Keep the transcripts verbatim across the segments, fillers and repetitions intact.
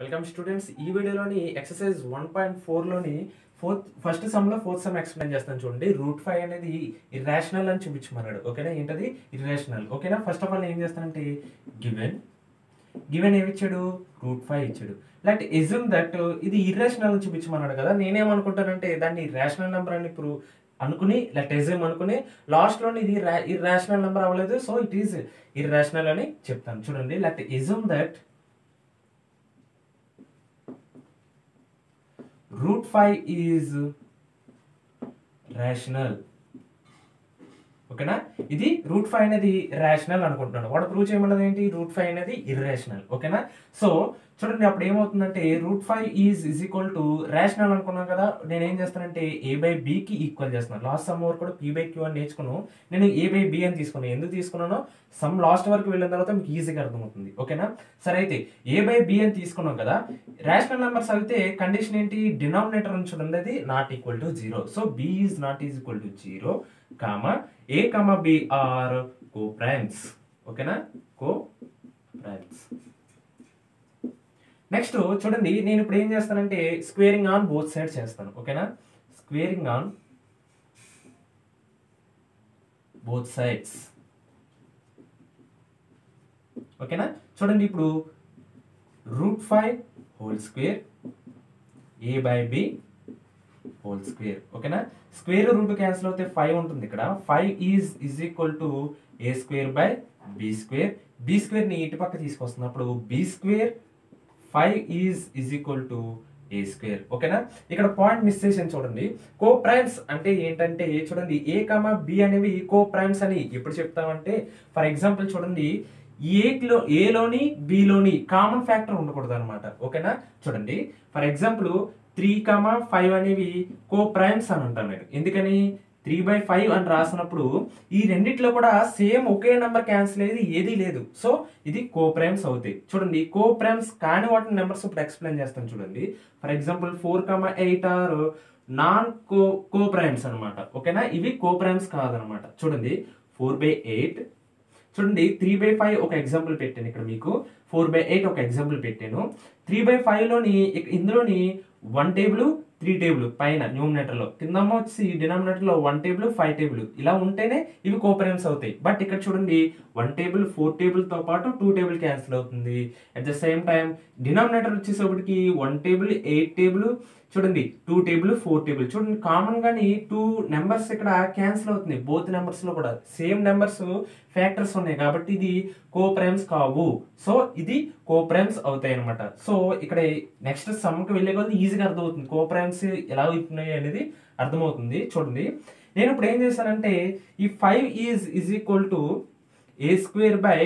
welcome students ई video exercise one point four लोनी fourth first sum लो fourth sum explain చేస్తాను చూడండి रूट फाइव అనేది ఇర్రేషనల్ అని చూపించమన్నాడు ఓకేనా ఏంటది ఇర్రేషనల్ ఓకేనా ఫస్ట్ ఆఫ్ ఆల్ ఏం చేస్తానంటే గివెన్ గివెన్ ఏం ఇచ్చాడు रूट फाइव ఇచ్చాడు లెట్ అస్యూమ్ దట్ ఇది ఇర్రేషనల్ అని చూపించమన్నాడు కదా నేను ఏమ అనుకుంటానంటే దాన్ని ఇర్రేషనల్ నంబర్ అని ప్రూవ్ అనుకొని లెట్ అస్యూమ్ అనుకొని లాస్ట్ లోని ఇది ఇర్రేషనల్ నంబర్ అవలేదు సో ఇట్ ఇస్ ఇర్రేషనల్ అని చెప్తాను చూడండి let assume that root five is rational okay na idi root five అనేది rational అనుకుంటున్నాను వాడు ప్రూవ్ చేయమన్నది ఏంటి root five అనేది irrational okay na so చూడండి అప్పుడు ఏమవుతుందంటే root five is is equal to rational అనుకున్నాం కదా నేను ఏం చేస్తానంటే a by b కి ఈక్వల్ చేస్తున్నాను లాస్ట్ సమ్ వరకు కూడా p by q అని నేర్చుకును నేను a by b అని తీసుకున్నాను ఎందుకు తీసుకున్నానో సమ్ లాస్ట్ వరకు వెళ్ళిన తర్వాత మీకు ఈజీగా అర్థమవుతుంది ఓకేనా సరే అయితే a by b అని తీసుకున్నాం కదా rational నంబర్స్ అయితే కండిషన్ ఏంటి డినామినేటర్ ఉంచడం అనేది not equal to zero so b is not is equal to zero comma a comma b are coprimes ఓకేనా కోప్రైమ్స్ नेक्स्ट చూడండి నేను ఇప్పుడు ఏం చేస్తానంటే స్క్వేరింగ్ ఆన్ బోత్ సైడ్స్ చేస్తాను ఓకేనా స్క్వేరింగ్ ఆన్ బోత్ సైడ్స్ ఓకేనా చూడండి ఇప్పుడు root five whole square a by b whole square ఓకేనా స్క్వేర్ రూట్ క్యాన్సిల్ అవుతే ఫైవ్ ఉంటుంది ఇక్కడ five is is equal to a square by b square b square ని ఇటు పక్క తీసుకొస్తున్నప్పుడు b square five is is equal to a square okay ना इकड़ पॉइंट मिस చేసాను చూడండి కో ప్రైమ్స్ అంటే ఏంటంటే చూడండి a కామా b అనేవి కో ప్రైమ్స్ అని ఎప్పుడు చెప్తామంటే ఫర్ ఎగ్జాంపుల్ చూడండి a లో a లోని b లోని కామన్ ఫ్యాక్టర్ ఉండకూడదన్నమాట ఓకేనా చూడండి for example three comma five అనేవి కో ప్రైమ్స్ అని అంటాం నేను ఎందుకని थ्री बाय फाइव అని రాసినప్పుడు ఈ రెండిట్లో కూడా సేమ్ ఒకే నంబర్ క్యాన్సిల్ అయ్యేది ఏది లేదు సో ఇది కో ప్రైమ్స్ అవుతాయి చూడండి కో ప్రైమ్స్ కాని వాటి నంబర్స్ ఇప్పుడు ఎక్స్‌ప్లెయిన్ చేస్తాను చూడండి for example four eight are non co coprimes అన్నమాట ఓకేనా ఇవి కో ప్రైమ్స్ కాదు అన్నమాట చూడండి फोर बाय एट చూడండి थ्री बाय फाइव ఒక ఎగ్జాంపుల్ పెట్టాను ఇక్కడ మీకు फोर बाय एट ఒక ఎగ్జాంపుల్ పెట్టాను थ्री बाय फाइव లోని ఇందులోని वन టేబుల్ थ्री टेबल पैन न्यूमरेटर लो किंदमొచ్చి डिनोमिनेटर लो वन टेबल फाइव टेबल इला ఉంటేనే ఇవి కోప్రైమ్స్ అవుతాయి బట్ ఇక్కడ చూడండి वन टेबल फोर टेबल తో పాటు टू टेबल క్యాన్సిల్ అవుతుంది at the same time denominator వచ్చేసరికి वन टेबल एट टेबल చూడండి टू टेबल फोर टेबल చూడండి కామన్ గాని टू నంబర్స్ ఇక్కడ క్యాన్సిల్ అవుతుంది బోత్ నంబర్స్ లో కూడా సేమ్ నంబర్స్ ఫ్యాక్టర్స్ ఉన్నాయి కాబట్టి ఇది కోప్రైమ్స్ కావు సో ఇది కోప్రైమ్స్ అవుతాయి అన్నమాట సో ఇక్కడ నెక్స్ట్ సమ్ కి వెళ్ళే కొద్ది ఈజీగా అర్థమవుతుంది కోప్రైమ్స్ ఎలా అవుతున్నాయి అనేది అర్థమవుతుంది చూడండి నేను ఇప్పుడు ఏం చేశానంటే ఈ five is is equal to a square by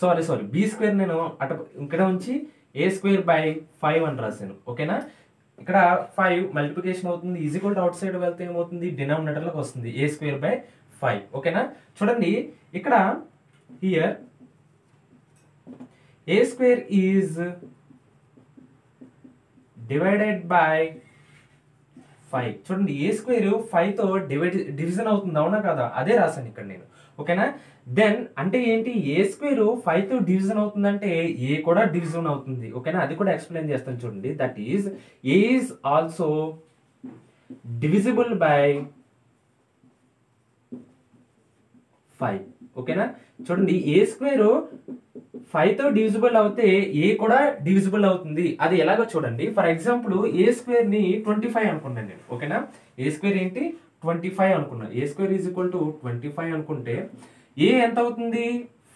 sorry sorry b square నేను ఇక్కడ ఉంచి a square by फाइव అని రాశాను ఓకేనా ఇక్కడ फाइव మల్టిప్లికేషన్ అవుతుంది is equal to outside వెళ్తే ఏమవుతుంది డినామినేటర్ లోకి వస్తుంది a square by फाइव ఓకేనా చూడండి ఇక్కడ here a square is divided by five చూడండి a స్క్వేర్ फाइव తో డివిజన్ అవుతుంది అవునా కదా అదే రాశాను ఇక్కడ నేను ఓకేనా దెన్ అంటే ఏంటి a స్క్వేర్ फाइव తో డివిజన్ అవుతుందంటే a కూడా డివిజన్ అవుతుంది ఓకేనా అది కూడా ఎక్స్‌ప్లెయిన్ చేస్తాను చూడండి that is a is also divisible by five ఓకేనా చూడండి a స్క్వేర్ फाइव तो डिविजिबल అవుతే a కూడా డివిజిబుల్ అవుతుంది అది ఎలాగో చూడండి ఫర్ ఎగ్జాంపుల్ a స్క్వేర్ ని ट्वेंटी फाइव అనుకున్నాను నేను ఓకేనా a స్క్వేర్ ఏంటి ट्वेंटी फाइव అనుకున్నాను a square is equal to twenty five అనుకుంటే a ఎంత అవుతుంది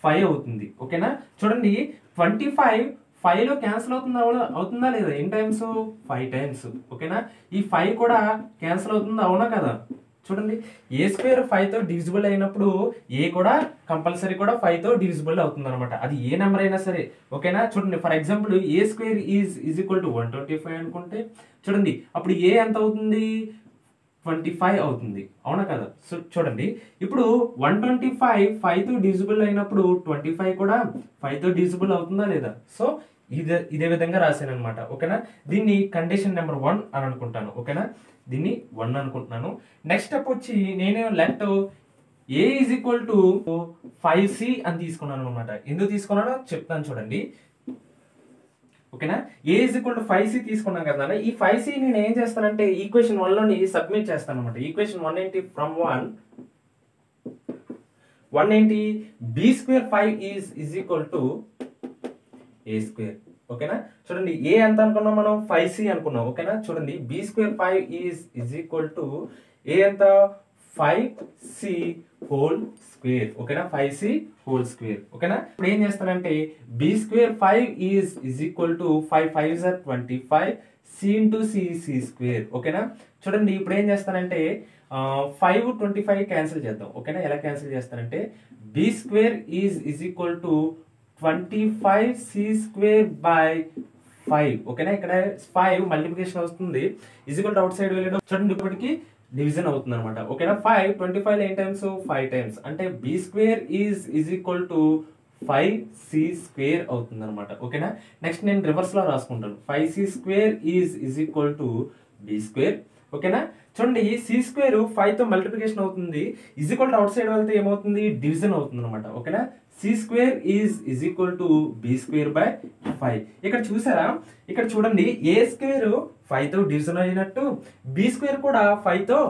फाइव అవుతుంది ఓకేనా చూడండి ट्वेंटी फाइव फाइव లో క్యాన్సిల్ అవుతుందా అవుతుందా లేదా ఎన్ని టైమ్స్ फाइव టైమ్స్ ఓకేనా ఈ फाइव కూడా క్యాన్సిల్ అవుతుందా అవునా కదా చూడండి a స్క్వేర్ फाइव తో డివిజిబుల్ అయినప్పుడు a కూడా కంపల్సరీ కూడా फाइव తో డివిజిబుల్ అవుతుందన్నమాట అది ఏ నంబర్ అయినా సరే ఓకేనా చూడండి for example a square is is equal to one twenty five అనుకుంటే చూడండి అప్పుడు a ఎంత అవుతుంది ट्वेंटी फाइव అవుతుంది అవునా కదా సో చూడండి ఇప్పుడు वन ट्वेंटी फाइव फाइव తో డివిజిబుల్ అయినప్పుడు ट्वेंटी फाइव కూడా फाइव తో డివిజిబుల్ అవుతుందా లేదా సో ఇది ఇదే విధంగా రాశాను అన్నమాట ఓకేనా దీన్ని కండిషన్ నెంబర్ वन అని అనుకుంటాను ఓకేనా దీన్ని वन అనుకుంటున్నాను నెక్స్ట్ స్టెప్ వచ్చి నేను let a is equal to five c అని తీసుకున్నాను అన్నమాట ఎందుకు తీసుకున్నానో చెప్తాను చూడండి ఓకేనా a = फ़ाइव c తీసుకున్నాం కదా ఈ फ़ाइव c ని నేను ఏం చేస్తానంటే ఈక్వేషన్ वन లోని సబ్మిట్ చేస్తాను అన్నమాట ఈక్వేషన్ वन ఏంటి from one one eighty b squared five is is equal to a squared ఓకేనా చూడండి a ఎంత అనుకున్నాం మనం फ़ाइव c అనుకున్నాం ఓకేనా చూడండి b squared five is is equal to a ఎంత five c whole square okay ना five c whole square okay ना प्लेन చేస్తానంటే b squared five is is equal to five fives are twenty-five c into c c square okay నా చూడండి ఇప్పుడు ఏం చేస్తానంటే five twenty-five cancel చేద్దాం okay నా ఎలా క్యాన్సిల్ చేస్తానంటే b squared is is equal to twenty-five c squared by five okay నా ఇక్కడ फ़ाइव మల్టిప్లికేషన్ వస్తుంది is equal to outside వెళ్ళడం చూడండి ఇప్పటికి डिवीजन अवुतुंदन्नमाट ओकेना five twenty five eight times five times अंटे b square is is equal to five c square अवुतुंदन्नमाट ओकेना नेक्स्ट नेनु रिवर्स ला रासुकुंटानु five c square is is equal to b square ओकेना చూడండి c స్క్వేర్ फ़ाइव తో మల్టిప్లికేషన్ అవుతుంది is equal to outside వెళ్తే ఏమవుతుంది డివిజన్ అవుతుందన్నమాట ఓకేనా c square is is equal to b square by five ఇక్కడ చూసారా ఇక్కడ చూడండి a స్క్వేర్ फ़ाइव తో డివిజన్ అయినట్టు b స్క్వేర్ కూడా फ़ाइव తో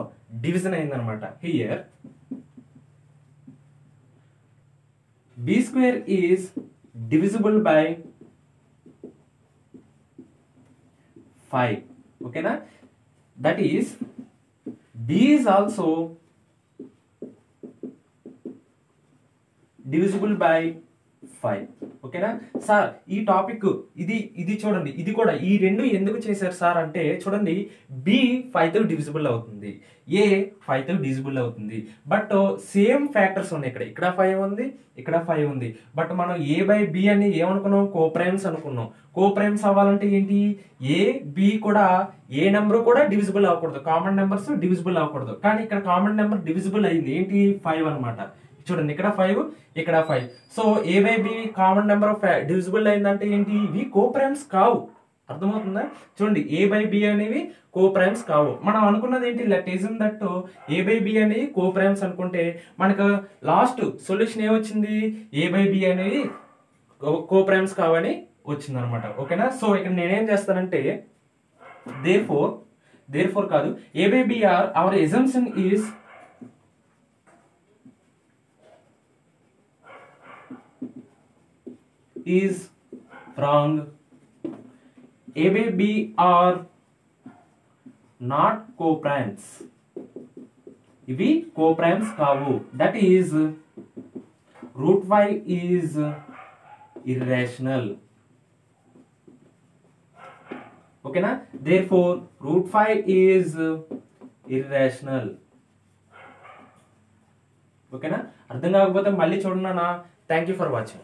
డివిజన్ అయ్యిందన్నమాట here b square is divisible by five ఓకేనా that is b is also divisible by five okay na sir ee topic idi idi chudandi idi kuda ee rendu enduku chesaru sir ante chudandi b five tho divisible avutundi a five tho divisible avutundi but uh, same factors unnayi ikkada ikkada five undi ikkada five undi but manam a by b ani em anukunnam co primes anukunnam co primes avalante enti a b kuda a number kuda divisible avakudadu common numbers divisible avakudadu kaani ikkada common number divisible ayindi enti five anamata చూడండి ఇక్కడ five ఇక్కడ five so a by b common number of divisible అయ్యిందంటే ఏంటి ఇవి co primes కావు అర్థమవుతుందా చూడండి a by b అనేవి కో ప్రైమ్స్ కావు మనం అనుకున్నది ఏంటి let assume that a by b అనేవి కో ప్రైమ్స్ అనుకుంటే మనకు లాస్ట్ సొల్యూషన్ ఏమొచ్చింది a బై b అనేవి కో ప్రైమ్స్ కావని వచ్చింది అన్నమాట ఓకేనా సో ఇక్కడ నేను ఏం చేస్తానంటే therefore therefore కాదు a by b are our assumption is is wrong a by b are not co-primes ivi co-primes kavu that is root y is irrational okay na therefore root y is irrational okay na ardham avakapothe malli chudunna na thank you for watching